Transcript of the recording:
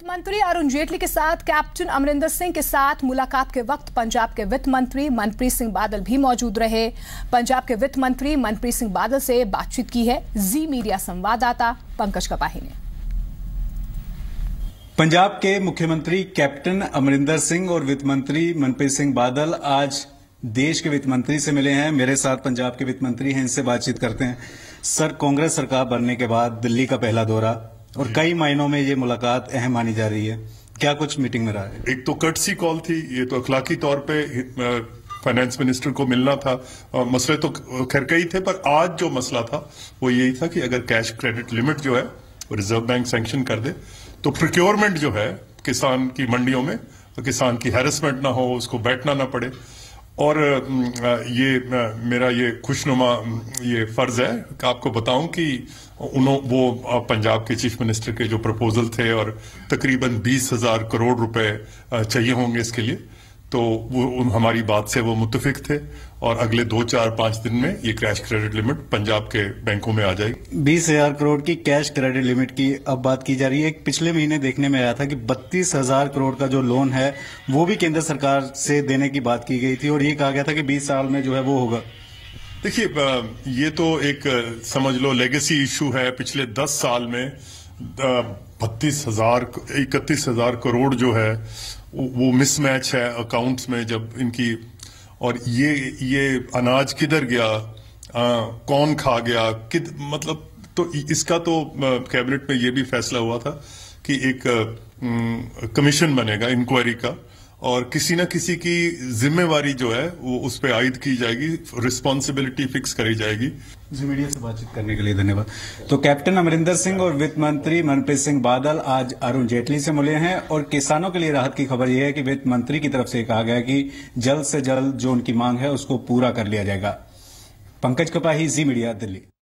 वित्त मंत्री अरुण जेटली के साथ कैप्टन अमरिंदर सिंह के साथ मुलाकात के वक्त पंजाब के वित्त मंत्री मनप्रीत सिंह बादल भी मौजूद रहे। पंजाब के वित्त मंत्री मनप्रीत सिंह बादल से बातचीत की है जी मीडिया संवाददाता पंकज कपाही ने। पंजाब के मुख्यमंत्री कैप्टन अमरिंदर सिंह और वित्त मंत्री मनप्रीत सिंह बादल आज देश के वित्त मंत्री से मिले हैं। मेरे साथ पंजाब के वित्त मंत्री हैं, इनसे बातचीत करते हैं। सर, कांग्रेस सरकार बनने के बाद दिल्ली का पहला दौरा और कई मायनों में ये मुलाकात अहम मानी जा रही है, क्या कुछ मीटिंग में रहा है? एक तो कर्टसी कॉल थी, ये तो अखलाकी तौर पे फाइनेंस मिनिस्टर को मिलना था। मसले तो खैर कई थे, पर आज जो मसला था वो यही था कि अगर कैश क्रेडिट लिमिट जो है वो रिजर्व बैंक सैंक्शन कर दे तो प्रोक्योरमेंट जो है किसान की मंडियों में, किसान की हैरेसमेंट ना हो, उसको बैठना ना पड़े। और ये मेरा ये खुशनुमा ये फर्ज है कि आपको बताऊं कि वो पंजाब के चीफ मिनिस्टर के जो प्रपोजल थे और तकरीबन 20,000 करोड़ रुपए चाहिए होंगे इसके लिए, तो वो हमारी बात से वो मुत्तफिक थे और अगले 2-4-5 दिन में ये कैश क्रेडिट लिमिट पंजाब के बैंकों में आ जाएगी। 20,000 करोड़ की कैश क्रेडिट लिमिट की अब बात की जा रही है। पिछले महीने देखने में आया था कि 32,000 करोड़ का जो लोन है वो भी केंद्र सरकार से देने की बात की गई थी और ये कहा गया था कि 20 साल में जो है वो होगा। देखिए, ये तो एक समझ लो लेगेसी इशू है। पिछले 10 साल में 31,000 करोड़ जो है वो मिसमैच है अकाउंट्स में जब इनकी। और ये अनाज किधर गया, कौन खा गया, मतलब तो इसका तो कैबिनेट में ये भी फैसला हुआ था कि एक कमीशन बनेगा इंक्वायरी का और किसी ना किसी की जिम्मेवारी जो है वो उस पर आयद की जाएगी, रिस्पॉन्सिबिलिटी फिक्स करी जाएगी। जी मीडिया से बातचीत करने के लिए धन्यवाद। तो कैप्टन अमरिंदर सिंह और वित्त मंत्री मनप्रीत सिंह बादल आज अरुण जेटली से मिले हैं और किसानों के लिए राहत की खबर यह है कि वित्त मंत्री की तरफ से कहा गया कि जल्द से जल्द जो उनकी मांग है उसको पूरा कर लिया जाएगा। पंकज कपाही, जी मीडिया, दिल्ली।